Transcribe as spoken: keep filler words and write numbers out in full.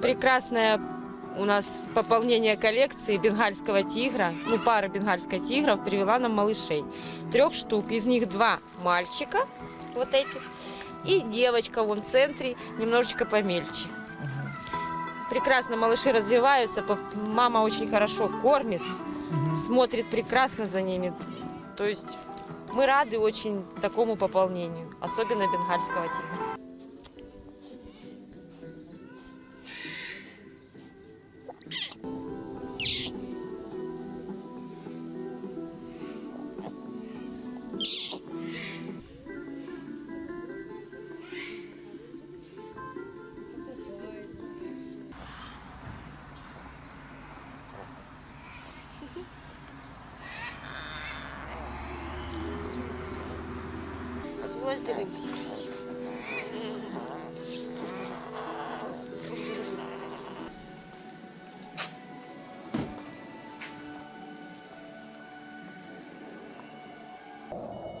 Прекрасная у нас пополнение коллекции бенгальского тигра, ну пара бенгальских тигров привела нам малышей. Трех штук, из них два мальчика, вот эти, и девочка вон в центре, немножечко помельче. Прекрасно малыши развиваются, мама очень хорошо кормит, смотрит прекрасно за ними. То есть мы рады очень такому пополнению, особенно бенгальского тигра. Звезды выглядят красиво. Oh.